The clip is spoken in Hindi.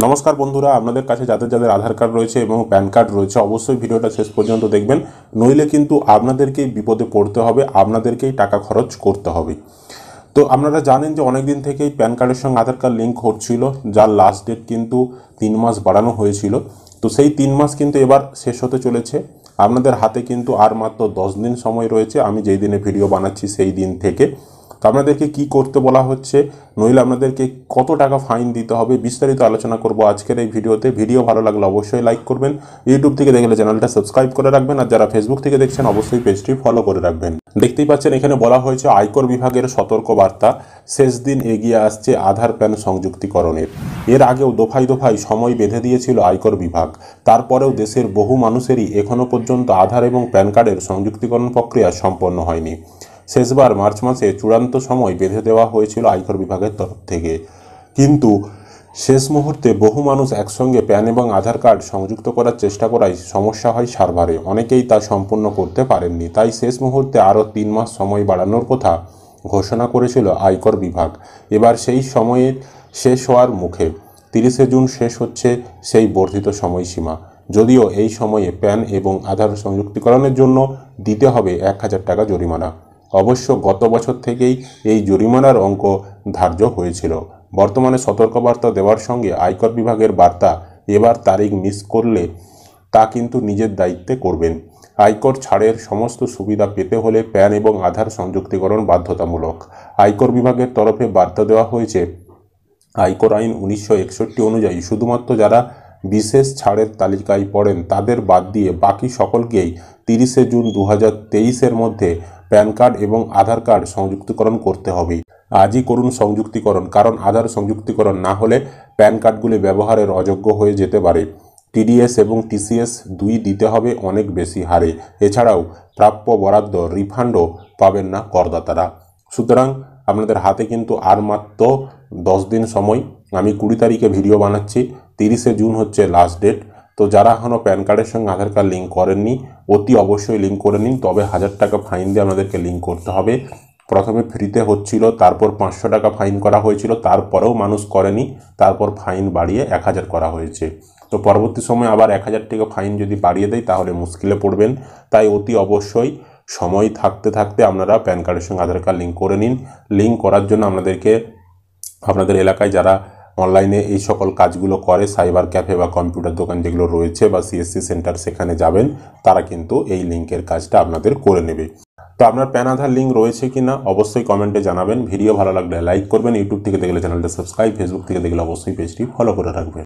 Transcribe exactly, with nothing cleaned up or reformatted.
नमस्कार बंधुरा आपनादेर काछे जादेर जादेर आधार कार्ड रयेछे एबं पैन कार्ड रयेछे अवश्यई भिडियोटा शेष पर्यन्त देखबेन नइले किन्तु आपनादेरकेई बिपदे पड़ते होबे आपनादेरकेई टाका खरच करते होबे। तो आपनारा जानें जो अनेक दिन थेकेई पैन कार्डेर संगे आधार कार्ड लिंक होच्छिलो जार लास्ट डेट किन्तु तीन मास बाड़ानो होयेछिलो। तो सेई तीन मास किन्तु एबार शेष होते चलेछे। आपनादेर हाते किन्तु आर मात्र दस दिन समय रयेछे आमी जेई दिने भिडियो बानाच्छि सेई दिन थेके। तो आपनादेरके की करते बला होच्छे नइले आपनादेरके कत टाका फाइन दिते होबे विस्तारित आलोचना करब आजकेर एई भिडियोते। भिडियो भालो लागले अवश्यई लाइक करबेन, यूट्यूब थेके देखले चैनलटा सबस्क्राइब करे राखबेन और जारा फेसबुक थेके देखछेन अवश्यई पेजटी फलो करे राखबेन। देखतेई पाच्छेन एखाने बला होयेछे आयकर विभागेर सतर्क बार्ता, शेष दिन एगिये आसछे आधार पैन संयुक्तिकरणेर। एर आगेओ दफाय दफाय समय बेधे दियेछिलो आयकर विभाग, तारपरेओ देशेर बहु मानुषेरई एखोनो पर्यन्त आधार एबं पैन कार्डेर संयुक्तिकरण प्रक्रिया सम्पन्न हयनि। शेषबार मार्च मासे चूड़ान्त समय बेधे देवा हयेछिल आयकर विभागेर तरफ थेके, किन्तु शेष मुहूर्ते बहु मानुष एकसंगे पैन एबं आधार कार्ड संयुक्त करार चेष्टा कराय समस्या हय सार्भारे, अनेकेई ता सम्पन्न करते पारेननि। ताई शेष मुहूर्ते आरो तीन मास समय बाड़ानोर कथा घोषणा करेछिल आयकर विभाग। एबार सेई समय शेष होवार मुखे, त्रिशे जून शेष हच्छे सेई बर्धित समयसीमा। यदिओ एई समये पैन एबं आधार संयुक्तिकरणेर जन्य दिते हबे एक हाजार टाका जरिमाना। अवश्य गत बछर थेकेई एई जरिमानार अंक धार्य हयेछिल। बर्तमाने सतर्कबार्ता देवार संगे आयकर विभागेर बार्ता, एबार तारीख मिस करले ता किन्तु निजेर दायित्वे करबेन। आयकर छाड़ेर समस्त सुविधा पेते होले पैन एबं आधार संयुक्तिकरण बाध्यतामूलक। आयकर विभागेर तरफे बार्ता देवा हयेछे आयकर आईन उन्नीसशो एकषट्टी अनुयायी शुधुमात्र जारा विशेष छाड़ेर तालिकाय पड़ेन तादेर बाद दिये बाकी सकलकेई त्रिशे जून दो हज़ार तेईसेर मध्य पैन कार्ड एवं आधार कार्ड संयुक्तिकरण करते हबे। आज ही करुन संयुक्तिकरण, कारण आधार संयुक्तिकरण ना होले पैन कार्डगुली व्यवहारेर अयोग्य हये जेते पारे। टीडीएस एवं टीसीएस दुई दिते हबे अनेक बेशी हारे, एछाड़ाओ प्राप्य बराद्द रिफांडो पाबेन ना करदातारा। सुतरां आपनादेर हाते किन्तु आर मात्र दस दिन समय। आमी कुड़ी तारिखे भिडियो बानाच्छि, त्रिशे जून हच्छे लास्ट डेट। तो যারা এখনো पैन कार्डर संगे आधार कार्ड लिंक करेनনি অতি অবশ্যই लिंक করে নিন, তবে হাজার টাকা ফাইন দিয়ে আপনাদেরকে লিঙ্ক করতে হবে। প্রথমে ফ্রিতে হচ্ছিল, তারপর পাঁচশো টাকা ফাইন করা হয়েছিল, তারপরেও মানুষ করেনি, তারপর ফাইন বাড়িয়ে এক হাজার করা হয়েছে। তো পরবর্তী সময় আবার এক হাজার টাকা ফাইন যদি বাড়িয়ে দেয় তাহলে মুশকিলে পড়বেন। তাই অতি অবশ্যই সময় থাকতে থাকতে আপনারা पैन कार्डर संगे आधार कार्ड लिंक করে নিন। লিঙ্ক করার জন্য আপনাদেরকে আপনাদের এলাকায় যারা অনলাইনে এই সকল কাজগুলো করে সাইবার ক্যাফে বা কম্পিউটার দোকান যেগুলো রয়েছে বা সিএসসি সেন্টার, সেখানে যাবেন, তারা কিন্তু এই লিংকের কাজটা আপনাদের করে নেবে। তো আপনার প্যান আধার লিংক রয়েছে কিনা অবশ্যই কমেন্টে জানাবেন। ভিডিও ভালো লাগলে লাইক করবেন, ইউটিউব থেকে দেখলে চ্যানেলটা সাবস্ক্রাইব, ফেসবুক থেকে দেখলে অবশ্যই পেজটি ফলো করে রাখবেন।